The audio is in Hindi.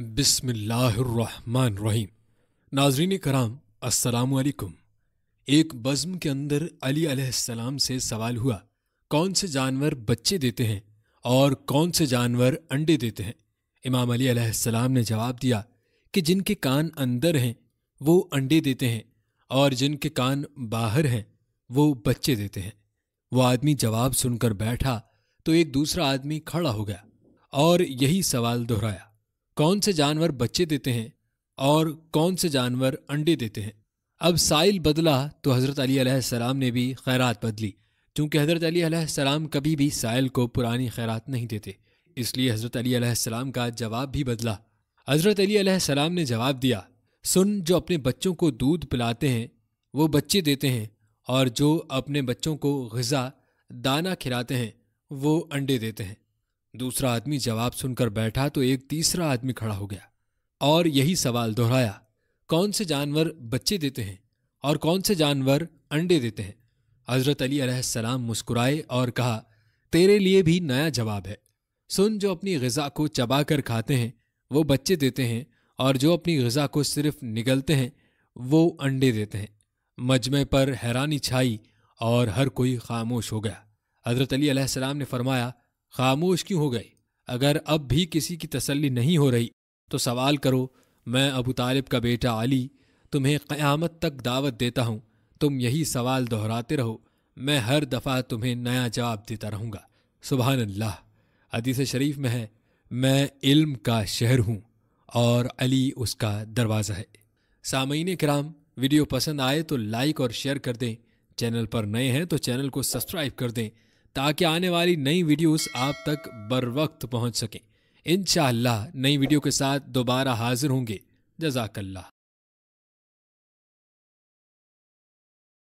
बिस्मिल्लाहिर्रहमानिर्रहीम। नाज़रीन कराम, अस्सलामु अलैकुम। एक बज़्म के अंदर अली अलैहिस्सलाम से सवाल हुआ, कौन से जानवर बच्चे देते हैं और कौन से जानवर अंडे देते हैं। इमाम अली अलैहिस्सलाम ने जवाब दिया कि जिनके कान अंदर हैं वो अंडे देते हैं और जिनके कान बाहर हैं वो बच्चे देते हैं। वो आदमी जवाब सुनकर बैठा तो एक दूसरा आदमी खड़ा हो गया और यही सवाल दोहराया, कौन से जानवर बच्चे देते हैं और कौन से जानवर अंडे देते हैं। अब साइल बदला तो हज़रत अली अलैहिस्सलाम ने भी खैरात बदली, क्योंकि हज़रत अली अलैहिस्सलाम कभी भी साइल को पुरानी खैरात नहीं देते, इसलिए हज़रत अली अलैहिस्सलाम का जवाब भी बदला। हज़रत अली अलैहिस्सलाम ने जवाब दिया, सुन, जो अपने बच्चों को दूध पिलाते हैं वो बच्चे देते हैं और जो अपने बच्चों को ग़िज़ा दाना खिलाते हैं वो अंडे देते हैं। दूसरा आदमी जवाब सुनकर बैठा तो एक तीसरा आदमी खड़ा हो गया और यही सवाल दोहराया, कौन से जानवर बच्चे देते हैं और कौन से जानवर अंडे देते हैं। हज़रत अली अलैहिस्सलाम मुस्कुराए और कहा, तेरे लिए भी नया जवाब है। सुन, जो अपनी ग़िज़ा को चबा कर खाते हैं वो बच्चे देते हैं और जो अपनी ग़िज़ा को सिर्फ निगलते हैं वो अंडे देते हैं। मजमे पर हैरानी छाई और हर कोई खामोश हो गया। हज़रत अली अलैहिस्सलाम ने फरमाया, खामोश क्यों हो गए? अगर अब भी किसी की तसल्ली नहीं हो रही तो सवाल करो। मैं अबू तालिब का बेटा अली तुम्हें क़यामत तक दावत देता हूँ, तुम यही सवाल दोहराते रहो, मैं हर दफ़ा तुम्हें नया जवाब देता रहूँगा। सुभान अल्लाह। हदीस शरीफ में है, मैं इल्म का शहर हूँ और अली उसका दरवाज़ा है। सामीन किराम, वीडियो पसंद आए तो लाइक और शेयर कर दें। चैनल पर नए हैं तो चैनल को सब्सक्राइब कर दें ताकि आने वाली नई वीडियोस आप तक बर वक्त पहुँच सकें। इंशाअल्लाह नई वीडियो के साथ दोबारा हाजिर होंगे। जज़ाकल्लाह।